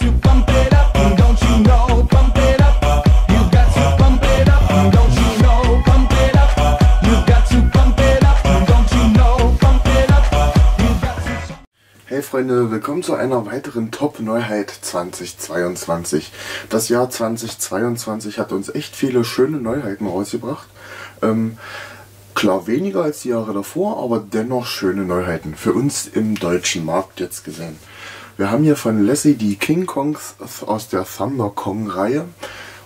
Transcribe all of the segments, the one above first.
Hey Freunde, willkommen zu einer weiteren Top-Neuheit 2022. Das Jahr 2022 hat uns echt viele schöne Neuheiten rausgebracht. Klar weniger als die Jahre davor, aber dennoch schöne Neuheiten. Für uns im deutschen Markt jetzt gesehen. Wir haben hier von Lesli die King Kongs aus der Thunder Kong Reihe.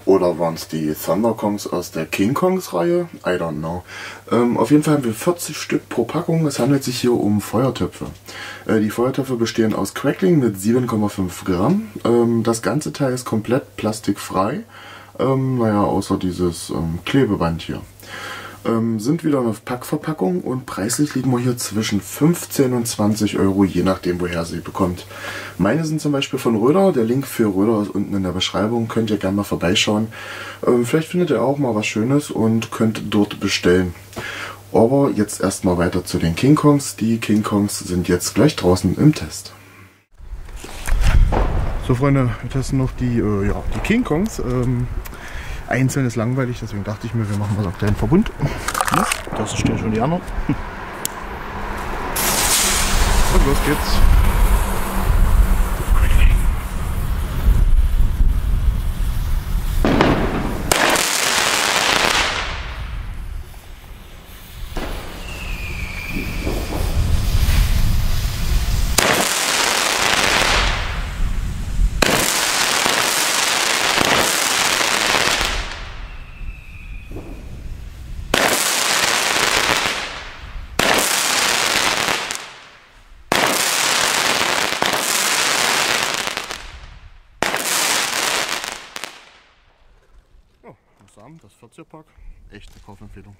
Oder waren es die Thunder Kongs aus der King Kongs Reihe? I don't know. Auf jeden Fall haben wir 40 Stück pro Packung. Es handelt sich hier um Feuertöpfe. Die Feuertöpfe bestehen aus Crackling mit 7,5 Gramm. Das ganze Teil ist komplett plastikfrei. Naja, außer dieses Klebeband hier. Sind wieder eine Packverpackung und preislich liegen wir hier zwischen 15 und 20 Euro, je nachdem woher sie bekommt. Meine sind zum Beispiel von Röder, der Link für Röder ist unten in der Beschreibung, könnt ihr gerne mal vorbeischauen. Vielleicht findet ihr auch mal was Schönes und könnt dort bestellen. Aber jetzt erstmal weiter zu den King Kongs. Die King Kongs sind jetzt gleich draußen im Test. So Freunde, wir testen noch die King Kongs. Einzeln ist langweilig, deswegen dachte ich mir, wir machen mal so einen kleinen Verbund. Das stehen schon die anderen. Und los geht's. Das 40er-Pack, echte Kaufempfehlung.